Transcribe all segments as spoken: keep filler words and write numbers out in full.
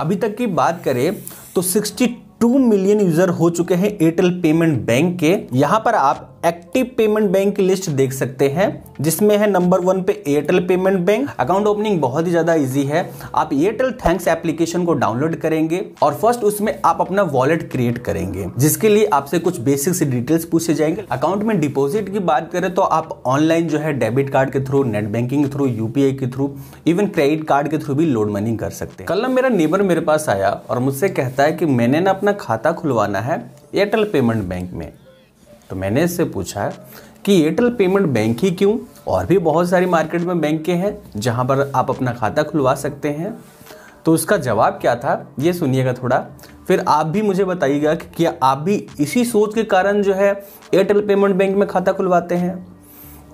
अभी तक की बात करें तो बासठ मिलियन यूजर हो चुके हैं एयरटेल पेमेंट बैंक के। यहाँ पर आप एक्टिव पेमेंट बैंक की लिस्ट देख सकते हैं, जिसमें है नंबर वन पे Airtel payment bank. Account opening बहुत ही ज़्यादा इजी है। आप एयरटेल थैंक्स एप्लीकेशन को डाउनलोड करेंगे और फर्स्ट उसमें आप अपना वॉलेट क्रिएट करेंगे, जिसके लिए आपसे कुछ बेसिक से डिटेल्स पूछे जाएंगे। अकाउंट में डिपॉजिट की बात करें तो आप ऑनलाइन जो है डेबिट कार्ड के थ्रू, नेट बैंकिंग के थ्रू, यूपीआई के थ्रू, इवन क्रेडिट कार्ड के थ्रू भी लोड मनी कर सकते हैं। कल मेरा नेबर मेरे पास आया और मुझसे कहता है कि मैंने ना अपना खाता खुलवाना है एयरटेल पेमेंट बैंक में। तो मैंने इससे पूछा कि एयरटेल पेमेंट बैंक ही क्यों, और भी बहुत सारी मार्केट में बैंक के हैं जहां पर आप अपना खाता खुलवा सकते हैं। तो उसका जवाब क्या था ये सुनिएगा थोड़ा, फिर आप भी मुझे बताइएगा कि क्या आप भी इसी सोच के कारण जो है एयरटेल पेमेंट बैंक में खाता खुलवाते हैं।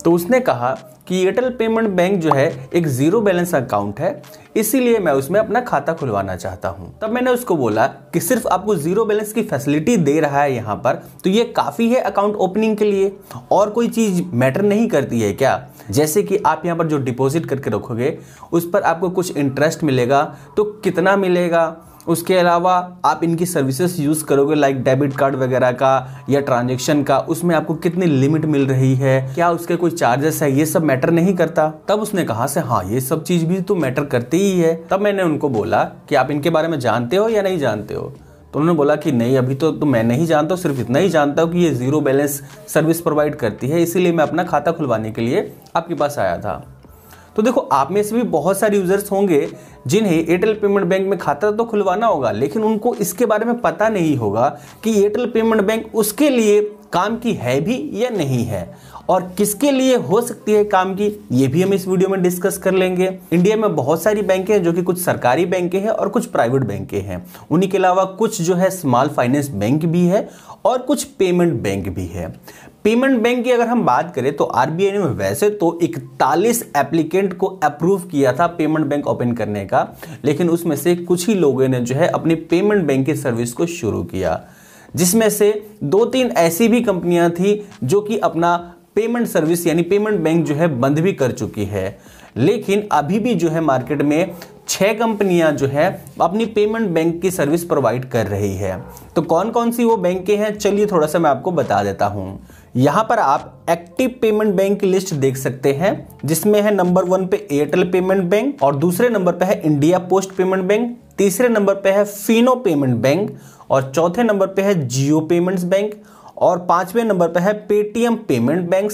तो उसने कहा कि एयरटेल पेमेंट बैंक जो है एक जीरो बैलेंस अकाउंट है, इसीलिए मैं उसमें अपना खाता खुलवाना चाहता हूं। तब मैंने उसको बोला कि सिर्फ आपको जीरो बैलेंस की फैसिलिटी दे रहा है यहाँ पर, तो ये काफ़ी है अकाउंट ओपनिंग के लिए, और कोई चीज़ मैटर नहीं करती है क्या? जैसे कि आप यहाँ पर जो डिपॉजिट करके रखोगे उस पर आपको कुछ इंटरेस्ट मिलेगा, तो कितना मिलेगा, उसके अलावा आप इनकी सर्विसेज यूज़ करोगे लाइक डेबिट कार्ड वगैरह का या ट्रांजैक्शन का, उसमें आपको कितनी लिमिट मिल रही है, क्या उसके कोई चार्जेस है, ये सब मैटर नहीं करता। तब उसने कहा से हाँ, ये सब चीज़ भी तो मैटर करती ही है। तब मैंने उनको बोला कि आप इनके बारे में जानते हो या नहीं जानते हो? तो उन्होंने बोला कि नहीं, अभी तो, तो मैं नहीं जानता हूँ, सिर्फ इतना ही जानता हूँ कि ये ज़ीरो बैलेंस सर्विस प्रोवाइड करती है, इसीलिए मैं अपना खाता खुलवाने के लिए आपके पास आया था। तो देखो, आप में से भी बहुत सारे यूजर्स होंगे जिन्हें एयरटेल पेमेंट बैंक में खाता तो खुलवाना होगा, लेकिन उनको इसके बारे में पता नहीं होगा कि एयरटेल पेमेंट बैंक उसके लिए काम की है भी या नहीं है, और किसके लिए हो सकती है काम की, ये भी हम इस वीडियो में डिस्कस कर लेंगे। इंडिया में बहुत सारी बैंकें हैं जो कि कुछ सरकारी बैंकें हैं और कुछ प्राइवेट बैंकें हैं, उन्हीं के अलावा कुछ जो है स्मॉल फाइनेंस बैंक भी है और कुछ पेमेंट बैंक भी है। पेमेंट बैंक की अगर हम बात करें तो आरबीआई ने वैसे तो इकतालीस एप्लीकेंट को अप्रूव किया था पेमेंट बैंक ओपन करने का, लेकिन उसमें से कुछ ही लोगों ने जो है अपनी पेमेंट बैंक की सर्विस को शुरू किया, जिसमें से दो तीन ऐसी भी कंपनियां थी जो कि अपना पेमेंट सर्विस यानी पेमेंट बैंक जो है बंद भी कर चुकी है। लेकिन अभी भी जो है मार्केट में छह कंपनियां जो है अपनी पेमेंट बैंक की सर्विस प्रोवाइड कर रही है। तो कौन कौन सी वो बैंकें हैं, चलिए थोड़ा सा मैं आपको बता देता हूं। यहाँ पर आप एक्टिव पेमेंट बैंक की लिस्ट देख सकते हैं, जिसमें है नंबर वन पे एयरटेल पेमेंट बैंक, और दूसरे नंबर पे है इंडिया पोस्ट पेमेंट बैंक, तीसरे नंबर पे है फिनो पेमेंट बैंक, और चौथे नंबर पे है जियो पेमेंट्स बैंक, और पांचवें नंबर पे है पेटीएम पेमेंट बैंक,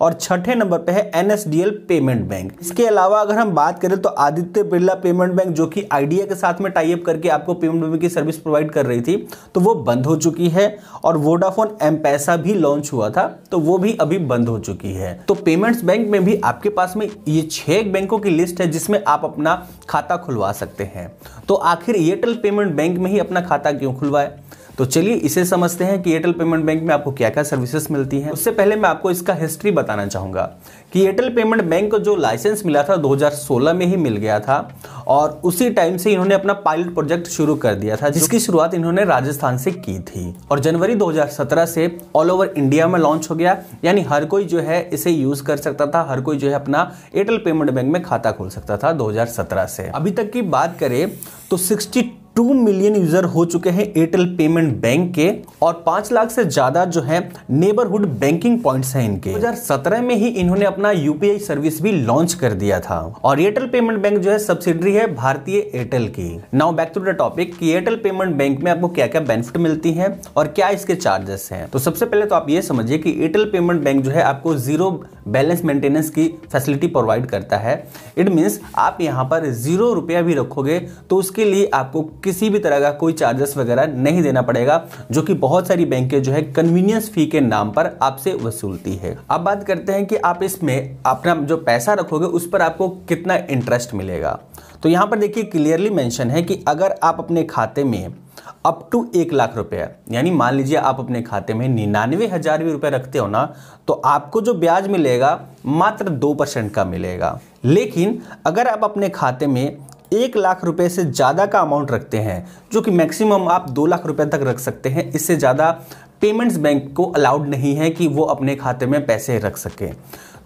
और छठे नंबर पे है एनएसडीएल पेमेंट बैंक। इसके अलावा अगर हम बात करें तो आदित्य बिरला पेमेंट बैंक, जो कि आइडिया के साथ में टाई अप करके आपको पेमेंट बैंक की सर्विस प्रोवाइड कर रही थी, तो वो बंद हो चुकी है, और वोडाफोन एम-पैसा भी लॉन्च हुआ था तो वो भी अभी बंद हो चुकी है। तो पेमेंट्स बैंक में भी आपके पास में ये छह बैंकों की लिस्ट है जिसमें आप अपना खाता खुलवा सकते हैं। तो आखिर एयरटेल पेमेंट बैंक में ही अपना खाता क्यों खुलवाए, तो चलिए इसे समझते हैं कि एयरटेल पेमेंट बैंक में आपको क्या क्या सर्विसेज मिलती हैं। उससे पहले मैं आपको इसका हिस्ट्री बताना चाहूँगा कि एयरटेल पेमेंट बैंक को जो लाइसेंस मिला था दो हज़ार सोलह में ही मिल गया था, और उसी टाइम से इन्होंने अपना पायलट प्रोजेक्ट शुरू कर दिया था, जिसकी शुरुआत इन्होंने राजस्थान से की थी, और जनवरी दो हज़ार सत्रह से ऑल ओवर इंडिया में लॉन्च हो गया, यानी हर कोई जो है इसे यूज़ कर सकता था, हर कोई जो है अपना एयरटेल पेमेंट बैंक में खाता खोल सकता था दो हज़ार सत्रह से। अभी तक की बात करें तो सिक्सटी टू मिलियन यूजर हो चुके हैं एयरटेल पेमेंट बैंक के, और पांच लाख से ज्यादा जो है नेबरहुड बैंकिंग पॉइंट्स हैं इनके। दो हज़ार सत्रह में ही इन्होंने अपना यूपीआई सर्विस भी लॉन्च कर दिया था, और एयरटेल पेमेंट बैंक जो है सब्सिडरी है भारतीय एयरटेल की। Now back to the topic कि एयरटेल पेमेंट बैंक में आपको क्या क्या बेनिफिट मिलती है और क्या इसके चार्जेस हैं। तो सबसे पहले तो आप ये समझिए कि एयरटेल पेमेंट बैंक जो है आपको जीरो बैलेंस मेंटेनेंस की फैसिलिटी प्रोवाइड करता है। इट मीन्स आप यहाँ पर जीरो रुपया भी रखोगे तो उसके लिए आपको किसी भी तरह का कोई चार्जेस वगैरह नहीं देना पड़ेगा, जो कि बहुत सारी बैंकें जो है कन्वीनियंस फी के नाम पर आपसे वसूलती है। अब बात करते हैं कि आप इसमें अपना जो पैसा रखोगे उस पर आपको कितना इंटरेस्ट मिलेगा। तो यहाँ पर देखिए क्लियरली मेंशन है कि अगर आप अपने खाते में अप टू एक लाख रुपया, यानी मान लीजिए आप अपने खाते में निन्यानवे हजार भी रुपये रखते हो ना, तो आपको जो ब्याज मिलेगा मात्र दो परसेंट का मिलेगा। लेकिन अगर आप अपने खाते में एक लाख रुपए से ज़्यादा का अमाउंट रखते हैं, जो कि मैक्सिमम आप दो लाख रुपए तक रख सकते हैं, इससे ज़्यादा पेमेंट्स बैंक को अलाउड नहीं है कि वो अपने खाते में पैसे रख सकें,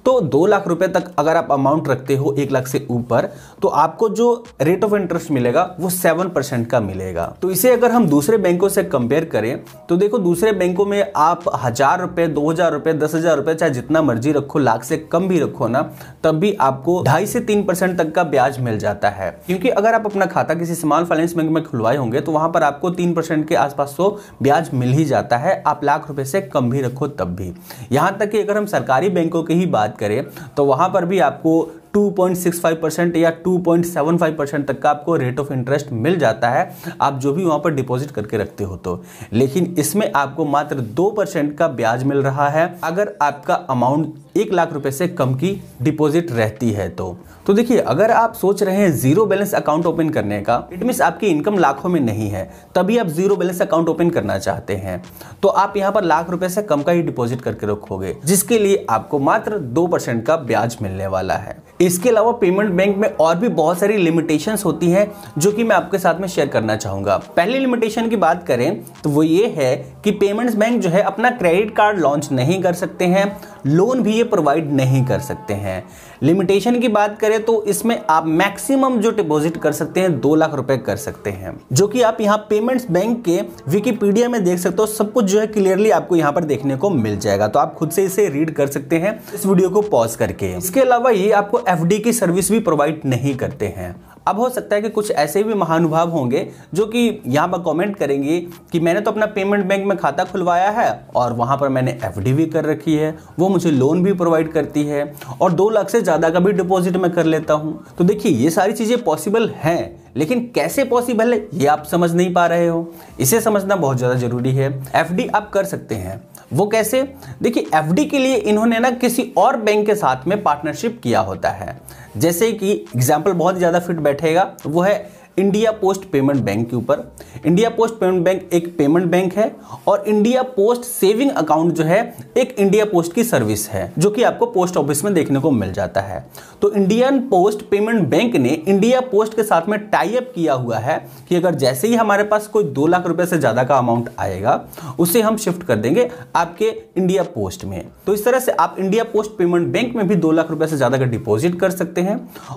तो दो लाख रुपए तक अगर आप अमाउंट रखते हो एक लाख से ऊपर तो आपको जो रेट ऑफ इंटरेस्ट मिलेगा वो सेवन परसेंट का मिलेगा। तो इसे अगर हम दूसरे बैंकों से कंपेयर करें तो देखो दूसरे बैंकों में आप हजार रुपए, दो हजार रुपए, दस हजार रुपए, चाहे जितना मर्जी रखो, लाख से कम भी रखो ना, तब भी आपको ढाई से तीन परसेंट तक का ब्याज मिल जाता है। क्योंकि अगर आप अपना खाता किसी स्मॉल फाइनेंस बैंक में खुलवाए होंगे तो वहां पर आपको तीन परसेंट के आसपास तो ब्याज मिल ही जाता है, आप लाख रुपए से कम भी रखो तब भी। यहाँ तक कि अगर हम सरकारी बैंकों की ही बात करें तो वहां पर भी आपको two point six five percent या two point seven five percent तक का आपको रेट ऑफ इंटरेस्ट मिल जाता है, आप जो भी वहां पर डिपॉजिट करके रखते हो तो। लेकिन इसमें आपको मात्र दो परसेंट का ब्याज मिल रहा है अगर आपका अमाउंट एक लाख रुपए से कम की डिपॉजिट रहती है तो। तो देखिए, अगर आप सोच रहे हैं जीरो बैलेंस अकाउंट ओपन करने का, इट मीन्स आपकी इनकम लाखों में नहीं है, तभी आप जीरो बैलेंस अकाउंट ओपन करना चाहते हैं, तो आप यहाँ पर लाख रुपए से कम का ही डिपॉजिट करके रखोगे, जिसके लिए आपको मात्र दो परसेंट का ब्याज मिलने वाला है। इसके अलावा पेमेंट बैंक में और भी बहुत सारी लिमिटेशंस होती हैं जो कि मैं आपके साथ में शेयर करना चाहूँगा। पहली लिमिटेशन की बात करें तो वो ये है कि पेमेंट्स बैंक जो है अपना क्रेडिट कार्ड लॉन्च नहीं कर सकते हैं, लोन भी ये प्रोवाइड नहीं कर सकते हैं। लिमिटेशन की बात करें तो इसमें आप मैक्सिमम जो डिपॉजिट कर सकते हैं दो लाख रुपए कर सकते हैं, जो कि आप यहाँ पेमेंट्स बैंक के विकिपीडिया में देख सकते हो, सब कुछ जो है क्लियरली आपको यहाँ पर देखने को मिल जाएगा, तो आप खुद से इसे रीड कर सकते हैं इस वीडियो को पॉज करके। इसके अलावा ये आपको एफडी की सर्विस भी प्रोवाइड नहीं करते हैं। अब हो सकता है कि कुछ ऐसे भी महानुभाव होंगे जो कि यहाँ पर कमेंट करेंगे कि मैंने तो अपना पेमेंट बैंक में खाता खुलवाया है और वहाँ पर मैंने एफडी भी कर रखी है, वो मुझे लोन भी प्रोवाइड करती है और दो लाख से ज़्यादा का भी डिपॉजिट मैं कर लेता हूँ। तो देखिए, ये सारी चीज़ें पॉसिबल हैं, लेकिन कैसे पॉसिबल है ये आप समझ नहीं पा रहे हो, इसे समझना बहुत ज़्यादा ज़रूरी है। एफडी आप कर सकते हैं, वो कैसे? देखिए, एफडी के लिए इन्होंने ना किसी और बैंक के साथ में पार्टनरशिप किया होता है, जैसे कि एग्जाम्पल बहुत ज़्यादा फिट बैठेगा वो है इंडिया पोस्ट पेमेंट बैंक के ऊपर। इंडिया पोस्ट पेमेंट बैंक एक पेमेंट बैंक है और इंडिया पोस्ट सेविंग अकाउंट जो है एक इंडिया पोस्ट की सर्विस है जो कि आपको पोस्ट ऑफिस में देखने को मिल जाता है। तो इंडियन पोस्ट पेमेंट बैंक ने इंडिया पोस्ट के साथ में टाई अप किया हुआ है कि अगर जैसे ही हमारे पास कोई दो लाख रुपए से ज़्यादा का अमाउंट आएगा उसे हम शिफ्ट कर देंगे आपके इंडिया पोस्ट में। तो इस तरह से आप इंडिया पोस्ट पेमेंट बैंक में भी दो लाख रुपये से ज़्यादा का डिपॉजिट कर सकते हैं।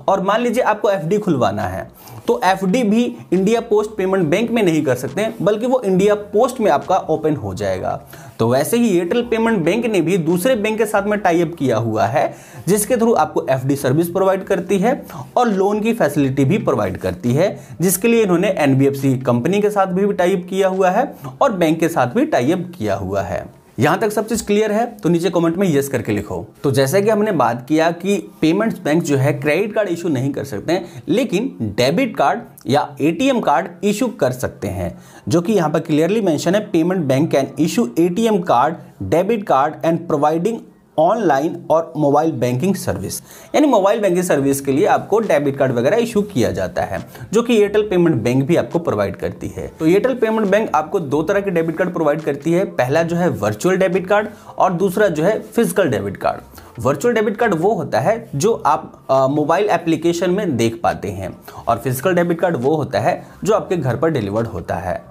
और मान लीजिए आपको एफ डी खुलवाना है तो एफ डी भी इंडिया पोस्ट पेमेंट बैंक में नहीं कर सकते हैं, बल्कि वो इंडिया पोस्ट में आपका ओपन हो जाएगा। तो वैसे ही एयरटेल पेमेंट बैंक ने भी दूसरे बैंक के साथ में टाई अप किया हुआ है, जिसके थ्रू आपको एफडी सर्विस प्रोवाइड करती है और लोन की फैसिलिटी भी प्रोवाइड करती है, जिसके लिए इन्होंने एनबीएफसी कंपनी के साथ भी टाई अप किया हुआ है और बैंक के साथ भी टाई अप किया हुआ है। यहाँ तक सब चीज़ क्लियर है तो नीचे कमेंट में येस करके लिखो। तो जैसे कि हमने बात किया कि पेमेंट्स बैंक जो है क्रेडिट कार्ड इशू नहीं कर सकते हैं, लेकिन डेबिट कार्ड या एटीएम कार्ड इशू कर सकते हैं, जो कि यहाँ पर क्लियरली मेंशन है payment bank can issue ATM card, debit card and providing online और मोबाइल बैंकिंग सर्विस। यानी मोबाइल बैंकिंग सर्विस के लिए आपको डेबिट कार्ड वगैरह इशू किया जाता है, जो कि एयरटेल पेमेंट बैंक भी आपको प्रोवाइड करती है। तो एयरटेल पेमेंट बैंक आपको दो तरह के डेबिट कार्ड प्रोवाइड करती है, पहला जो है वर्चुअल डेबिट कार्ड और दूसरा जो है physical debit card. Virtual debit card वो होता है जो आप मोबाइल एप्लीकेशन में देख पाते हैं और फिजिकल डेबिट कार्ड वो होता है जो आपके घर पर डिलीवर्ड होता है।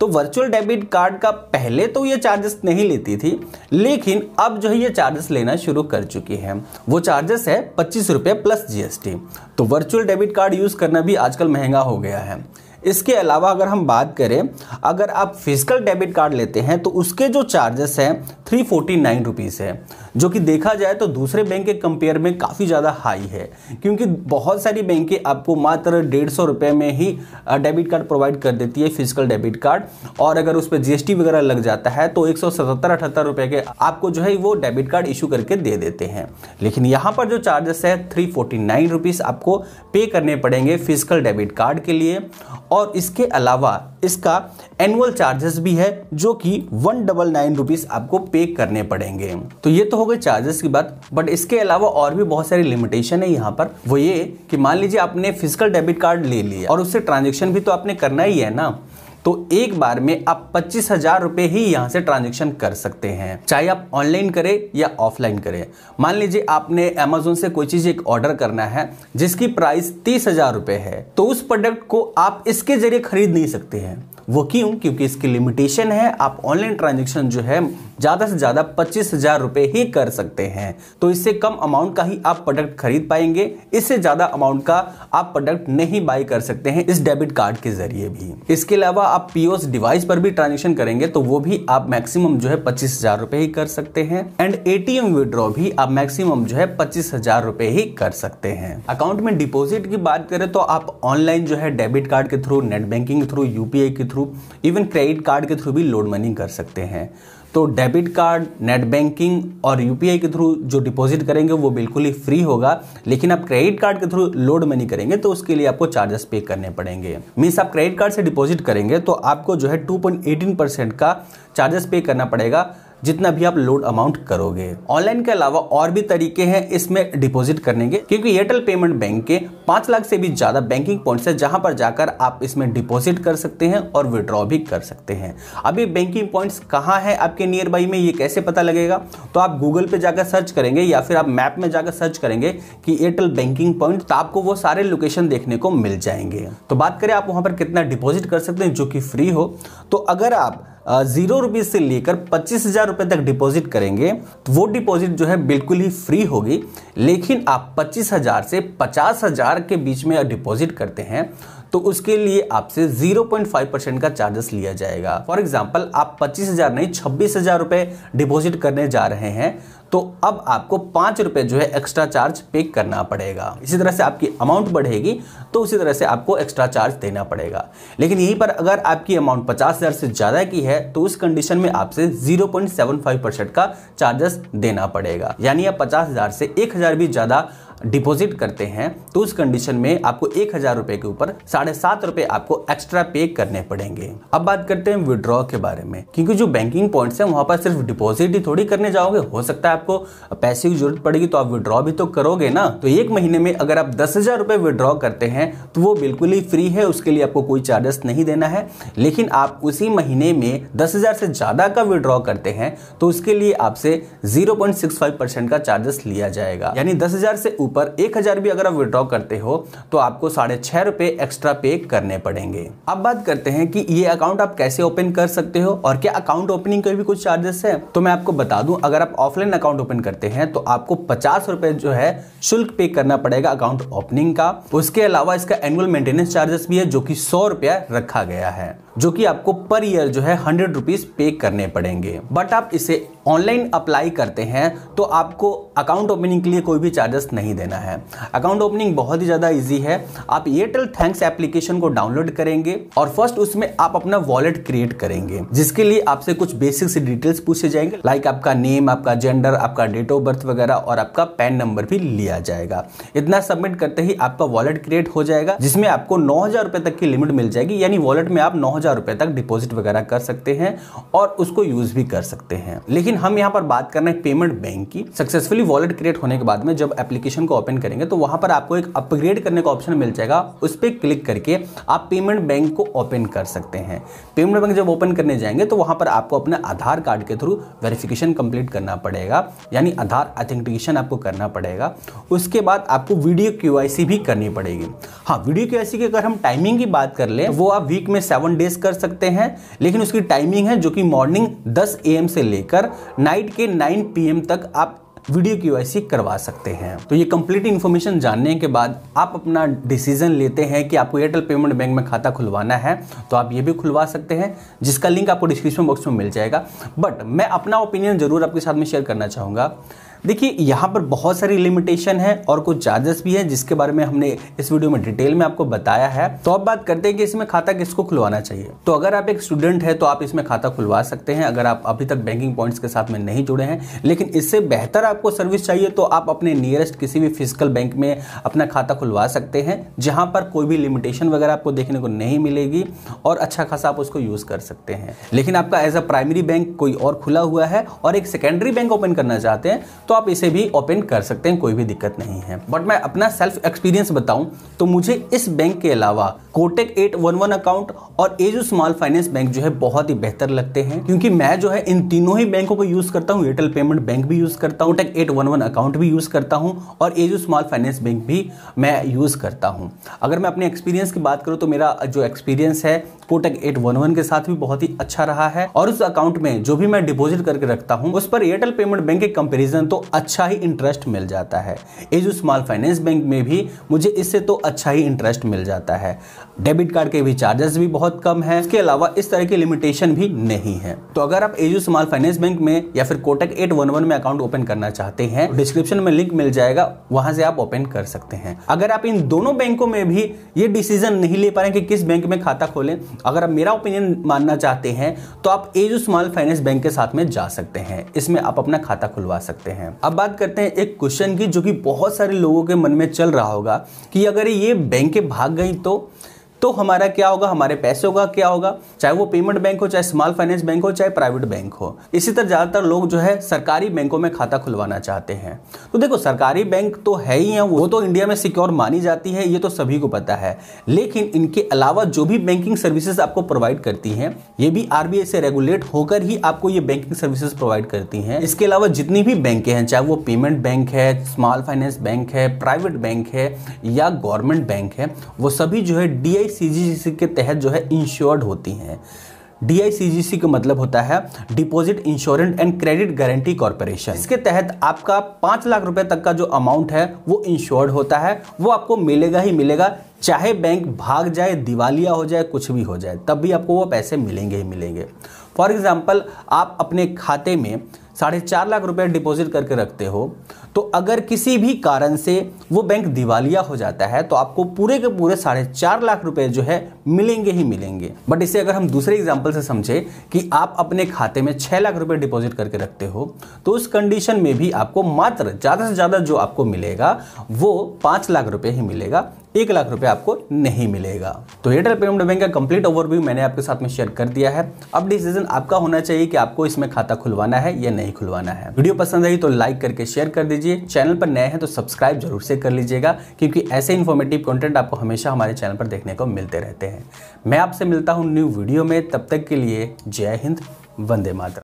तो वर्चुअल डेबिट कार्ड का पहले तो ये चार्जेस नहीं लेती थी, लेकिन अब जो है ये चार्जेस लेना शुरू कर चुकी है। वो चार्जेस है पच्चीस रुपये प्लस जीएसटी। तो वर्चुअल डेबिट कार्ड यूज़ करना भी आजकल महंगा हो गया है। इसके अलावा अगर हम बात करें, अगर आप फिजिकल डेबिट कार्ड लेते हैं तो उसके जो चार्जेस हैं थ्री फोर्टी नाइन रुपीज़ है, जो कि देखा जाए तो दूसरे बैंक के कंपेयर में काफ़ी ज़्यादा हाई है, क्योंकि बहुत सारी बैंकें आपको मात्र डेढ़ सौ रुपये में ही डेबिट कार्ड प्रोवाइड कर देती है फिजिकल डेबिट कार्ड, और अगर उस पर जीएसटी वगैरह लग जाता है तो एक सौ सतहत्तर अठहत्तर रुपये के आपको जो है वो डेबिट कार्ड इशू करके दे देते हैं। लेकिन यहाँ पर जो चार्जेस है थ्री फोर्टी नाइन रुपीज़ आपको पे करने पड़ेंगे फिजिकल डेबिट कार्ड के लिए। और इसके अलावा इसका एनुअल चार्जेस भी है, जो कि वन डबल नाइन रुपीज़ आपको पे करने पड़ेंगे। तो ये तो हो गई चार्जेस की बात, बट इसके अलावा और भी बहुत सारी लिमिटेशन है यहाँ पर। वो ये कि मान लीजिए आपने फिजिकल डेबिट कार्ड ले लिया और उससे ट्रांजेक्शन भी तो आपने करना ही है ना, तो एक बार में आप पच्चीस हजार रुपए ही यहाँ से ट्रांजेक्शन कर सकते हैं, चाहे आप ऑनलाइन करें या ऑफलाइन करें। मान लीजिए आपने अमेजोन से कोई चीज एक ऑर्डर करना है जिसकी प्राइस तीस हजार रुपए है, तो उस प्रोडक्ट को आप इसके जरिए खरीद नहीं सकते हैं। वो क्यों? क्योंकि इसकी लिमिटेशन है, आप ऑनलाइन ट्रांजैक्शन जो है ज़्यादा से ज़्यादा पच्चीस हज़ार रुपये ही कर सकते हैं। तो इससे कम अमाउंट का ही आप प्रोडक्ट खरीद पाएंगे, इससे ज़्यादा अमाउंट का आप प्रोडक्ट नहीं बाई कर सकते हैं इस डेबिट कार्ड के जरिए भी। इसके अलावा आप पीओएस डिवाइस पर भी ट्रांजेक्शन करेंगे तो वो भी आप मैक्सिमम जो है पच्चीस हज़ार रुपये ही कर सकते हैं, एंड एटीएम विड्रॉ भी आप मैक्सिमम जो है पच्चीस हज़ार रुपये ही कर सकते हैं। अकाउंट में डिपोजिट की बात करें तो आप ऑनलाइन जो है डेबिट कार्ड के थ्रू, नेट बैंकिंग के थ्रू, यूपीआई के थ्रू, इवन क्रेडिट कार्ड के थ्रू भी लोड मनी कर सकते हैं। तो डेबिट कार्ड, नेट बैंकिंग और यूपीआई के थ्रू जो डिपॉजिट करेंगे वो बिल्कुल ही फ्री होगा, लेकिन आप क्रेडिट कार्ड के थ्रू लोड मनी करेंगे तो उसके लिए आपको चार्जेस पे करने पड़ेंगे। मींस आप क्रेडिट कार्ड से डिपॉजिट करेंगे तो आपको जो है two point one eight percent का चार्जेस पे करना पड़ेगा जितना भी आप लोड अमाउंट करोगे। ऑनलाइन के अलावा और भी तरीके हैं इसमें डिपॉजिट करने के, क्योंकि एयरटेल पेमेंट बैंक के पाँच लाख से भी ज़्यादा बैंकिंग पॉइंट्स हैं जहां पर जाकर आप इसमें डिपॉजिट कर सकते हैं और विड्रॉ भी कर सकते हैं। अभी बैंकिंग पॉइंट्स कहाँ है आपके नियर बाई में, ये कैसे पता लगेगा? तो आप गूगल पर जाकर सर्च करेंगे या फिर आप मैप में जाकर सर्च करेंगे कि एयरटेल बैंकिंग पॉइंट, तो आपको वो सारे लोकेशन देखने को मिल जाएंगे। तो बात करें आप वहाँ पर कितना डिपॉजिट कर सकते हैं जो कि फ्री हो, तो अगर आप जीरो रुपीज़ से लेकर पच्चीस हज़ार रुपये तक डिपॉजिट करेंगे तो वो डिपॉजिट जो है बिल्कुल ही फ्री होगी। लेकिन आप पच्चीस हज़ार से पचास हज़ार के बीच में डिपॉजिट करते हैं तो उसके लिए आपसे ज़ीरो पॉइंट फाइव परसेंट का चार्जेस लिया जाएगा। फॉर एग्जांपल आप पच्चीस हज़ार नहीं छब्बीस हज़ार रुपये डिपॉजिट करने जा रहे हैं तो अब आपको पाँच रुपये जो है एक्स्ट्रा चार्ज पे करना पड़ेगा। इसी तरह से आपकी अमाउंट बढ़ेगी तो उसी तरह से आपको एक्स्ट्रा चार्ज देना पड़ेगा। लेकिन यहीं पर अगर आपकी अमाउंट पचास हज़ार से ज़्यादा की है तो उस कंडीशन में आपसे zero point seven five percent का चार्जेस देना पड़ेगा। यानी आप पचास हज़ार से एक हज़ार भी ज़्यादा डिपॉजिट करते हैं तो उस कंडीशन में आपको एक हज़ार रुपये के ऊपर साढ़े सात रुपये आपको एक्स्ट्रा पे करने पड़ेंगे। अब बात करते हैं विड्रॉ के बारे में, क्योंकि जो बैंकिंग पॉइंट्स हैं वहाँ पर सिर्फ डिपॉजिट ही थोड़ी करने जाओगे, हो सकता है आपको पैसे की जरूरत पड़ेगी तो आप विड्रॉ भी तो करोगे ना। तो एक महीने में अगर आप दस हज़ार रुपये विड्रॉ करते हैं तो वो बिल्कुल ही फ्री है, उसके लिए आपको कोई चार्जेस नहीं देना है। लेकिन आप उसी महीने में दस हज़ार से ज़्यादा का विड्रॉ करते हैं तो उसके लिए आपसे zero point six five percent का चार्जेस लिया जाएगा। यानी दस हज़ार से ऊपर एक हज़ार भी अगर आप विड्रॉ करते हो तो आपको साढ़े छः रुपये एक्स्ट्रा पे करने पड़ेंगे। अब बात करते हैं कि ये अकाउंट आप कैसे ओपन कर सकते हो और क्या अकाउंट ओपनिंग के भी कुछ चार्जेस हैं। तो मैं आपको बता दूं, अगर आप ऑफलाइन अकाउंट ओपन करते हैं तो आपको पचास रुपये जो है शुल्क पे करना पड़ेगा अकाउंट ओपनिंग का। उसके अलावा इसका एनुअल मेंटेनेंस चार्जेस भी है जो कि सौ रुपया रखा गया है, जो कि आपको पर ईयर जो है हंड्रेड रुपीज पे करने पड़ेंगे। बट आप इसे ऑनलाइन अप्लाई करते हैं तो आपको अकाउंट ओपनिंग के लिए कोई भी चार्जेस नहीं देना है। अकाउंट ओपनिंग बहुत ही ज़्यादा इजी है। आप एयरटेल थैंक्स एप्लीकेशन को डाउनलोड करेंगे और फर्स्ट उसमें आप अपना वॉलेट क्रिएट करेंगे, जिसके लिए आपसे कुछ बेसिक से डिटेल्स पूछे जाएंगे, लाइक आपका नेम, आपका जेंडर, आपका डेट ऑफ बर्थ वगैरह, और आपका पैन नंबर भी लिया जाएगा। इतना सबमिट करते ही आपका वॉलेट क्रिएट हो जाएगा, जिसमें आपको नौ हज़ार रुपये तक की लिमिट मिल जाएगी। यानी वॉलेट में आप नौ हज़ार रुपये तक डिपॉजिट वगैरह कर सकते हैं और उसको यूज़ भी कर सकते हैं। लेकिन हम यहाँ पर बात करना है पेमेंट बैंक की। सक्सेसफुली वॉलेट क्रिएट होने के बाद में जब एप्लीकेशन को ओपन करेंगे तो वहां पर आपको एक अपग्रेड करने का ऑप्शन मिल जाएगा, उस पर क्लिक करके आप पेमेंट बैंक को ओपन कर सकते हैं। पेमेंट बैंक जब ओपन करने जाएंगे तो वहां पर आपको अपना आधार कार्ड के थ्रू वेरिफिकेशन कंप्लीट करना पड़ेगा, यानी आधार ऑथेंटिकेशन आपको करना पड़ेगा। उसके बाद आपको वीडियो क्यूआईसी भी करनी पड़ेगी। हाँ, वीडियो क्यूआईसी की अगर हम टाइमिंग की बात कर लें, वो आप वीक में सेवन डेज कर सकते हैं, लेकिन उसकी टाइमिंग है जो कि मॉर्निंग दस ए एम से लेकर नाइट के नाइन पी एम तक आप वीडियो क्यूआईसी करवा सकते हैं। तो ये कंप्लीट इन्फॉर्मेशन जानने के बाद आप अपना डिसीजन लेते हैं कि आपको एयरटेल पेमेंट बैंक में खाता खुलवाना है तो आप ये भी खुलवा सकते हैं, जिसका लिंक आपको डिस्क्रिप्शन बॉक्स में मिल जाएगा। बट मैं अपना ओपिनियन जरूर आपके साथ में शेयर करना चाहूँगा। देखिए, यहाँ पर बहुत सारी लिमिटेशन है और कुछ चार्जेस भी है, जिसके बारे में हमने इस वीडियो में डिटेल में आपको बताया है। तो अब बात करते हैं कि इसमें खाता किसको खुलवाना चाहिए। तो अगर आप एक स्टूडेंट है तो आप इसमें खाता खुलवा सकते हैं, अगर आप अभी तक बैंकिंग पॉइंट्स के साथ में नहीं जुड़े हैं। लेकिन इससे बेहतर आपको सर्विस चाहिए तो आप अपने नियरेस्ट किसी भी फिजिकल बैंक में अपना खाता खुलवा सकते हैं, जहाँ पर कोई भी लिमिटेशन वगैरह आपको देखने को नहीं मिलेगी और अच्छा खासा आप उसको यूज़ कर सकते हैं। लेकिन आपका एज अ प्राइमरी बैंक कोई और खुला हुआ है और एक सेकेंडरी बैंक ओपन करना चाहते हैं तो आप इसे भी ओपन कर सकते हैं, कोई भी दिक्कत नहीं है। बट मैं अपना सेल्फ एक्सपीरियंस बताऊं तो मुझे इस बैंक के अलावा कोटक आठ एक एक अकाउंट और ये जो स्मॉल फाइनेंस बैंक जो है बहुत ही बेहतर लगते हैं, क्योंकि मैं जो है इन तीनों ही बैंकों को यूज करता हूँ। एयरटेल पेमेंट बैंक भी यूज करता हूँ, कोटक आठ एक एक अकाउंट भी यूज करता हूँ और ये जो स्मॉल फाइनेंस बैंक भी मैं यूज करता हूँ। अगर मैं अपने एक्सपीरियंस की बात करूँ तो मेरा जो एक्सपीरियंस है कोटक आठ एक एक के साथ भी बहुत ही अच्छा रहा है और उस अकाउंट में जो भी मैं डिपॉजिट करके रखता हूं उस पर एयरटेल पेमेंट बैंक के कंपैरिजन तो अच्छा ही इंटरेस्ट मिल जाता है। ये जो स्मॉल फाइनेंस बैंक में भी मुझे इससे तो अच्छा ही इंटरेस्ट मिल जाता है। डेबिट कार्ड के भी चार्जेस भी बहुत कम है, इसके अलावा इस तरह की लिमिटेशन भी नहीं है। तो अगर आप ये जो स्मॉल फाइनेंस बैंक में या फिर कोटक आठ एक एक में अकाउंट ओपन करना चाहते हैं, डिस्क्रिप्शन में लिंक मिल जाएगा, वहां से आप ओपन कर सकते हैं। अगर आप इन दोनों बैंकों में भी ये डिसीजन नहीं ले पा रहे कि किस बैंक में खाता खोलें, अगर आप मेरा ओपिनियन मानना चाहते हैं तो आप ये जो स्मॉल फाइनेंस बैंक के साथ में जा सकते हैं, इसमें आप अपना खाता खुलवा सकते हैं। अब बात करते हैं एक क्वेश्चन की जो कि बहुत सारे लोगों के मन में चल रहा होगा कि अगर ये बैंकें भाग गई तो तो हमारा क्या होगा, हमारे पैसों का क्या होगा, चाहे वो पेमेंट बैंक हो, चाहे स्मॉल फाइनेंस बैंक हो, चाहे प्राइवेट बैंक हो। इसी तरह ज़्यादातर लोग जो है सरकारी बैंकों में खाता खुलवाना चाहते हैं। तो देखो, सरकारी बैंक तो है ही है, वो तो इंडिया में सिक्योर मानी जाती है, ये तो सभी को पता है। लेकिन इनके अलावा जो भी बैंकिंग सर्विसेज आपको प्रोवाइड करती हैं ये भी आरबीआई से रेगुलेट होकर ही आपको ये बैंकिंग सर्विसेज प्रोवाइड करती हैं। इसके अलावा जितनी भी बैंकें हैं, चाहे वो पेमेंट बैंक है, स्मॉल फाइनेंस बैंक है, प्राइवेट बैंक है या गवर्नमेंट बैंक है, वो सभी जो है डी डीआईसीजीसी के तहत जो है इंश्योर्ड होती हैं। डीआईसीजीसी का मतलब होता है deposit insurance and credit guarantee corporation. इसके तहत आपका पाँच लाख रुपए तक का जो अमाउंट है वो इंश्योर्ड होता है, वो आपको मिलेगा ही मिलेगा, चाहे बैंक भाग जाए, दिवालिया हो जाए, कुछ भी हो जाए, तब भी आपको वो पैसे मिलेंगे ही मिलेंगे। फॉर एग्जाम्पल, आप अपने खाते में साढ़े चार लाख रुपए डिपॉजिट करके रखते हो तो अगर किसी भी कारण से वो बैंक दिवालिया हो जाता है तो आपको पूरे के पूरे साढ़े चार लाख रुपए जो है मिलेंगे ही मिलेंगे। बट इसे अगर हम दूसरे एग्जाम्पल से समझे कि आप अपने खाते में छः लाख रुपए डिपॉजिट करके रखते हो तो उस कंडीशन में भी आपको मात्र ज़्यादा से ज़्यादा जो आपको मिलेगा वो पाँच लाख रुपये ही मिलेगा, एक लाख रुपए आपको नहीं मिलेगा। तो एयरटेल पेमेंट बैंक का कंप्लीट ओवरव्यू मैंने आपके साथ में शेयर कर दिया है। अब डिसीजन आपका होना चाहिए कि आपको इसमें खाता खुलवाना है या नहीं खुलवाना है। वीडियो पसंद आई तो लाइक करके शेयर कर दीजिए, चैनल पर नए हैं तो सब्सक्राइब जरूर से कर लीजिएगा, क्योंकि ऐसे इन्फॉर्मेटिव कंटेंट आपको हमेशा हमारे चैनल पर देखने को मिलते रहते हैं। मैं आपसे मिलता हूँ न्यू वीडियो में, तब तक के लिए जय हिंद, वंदे मातरम।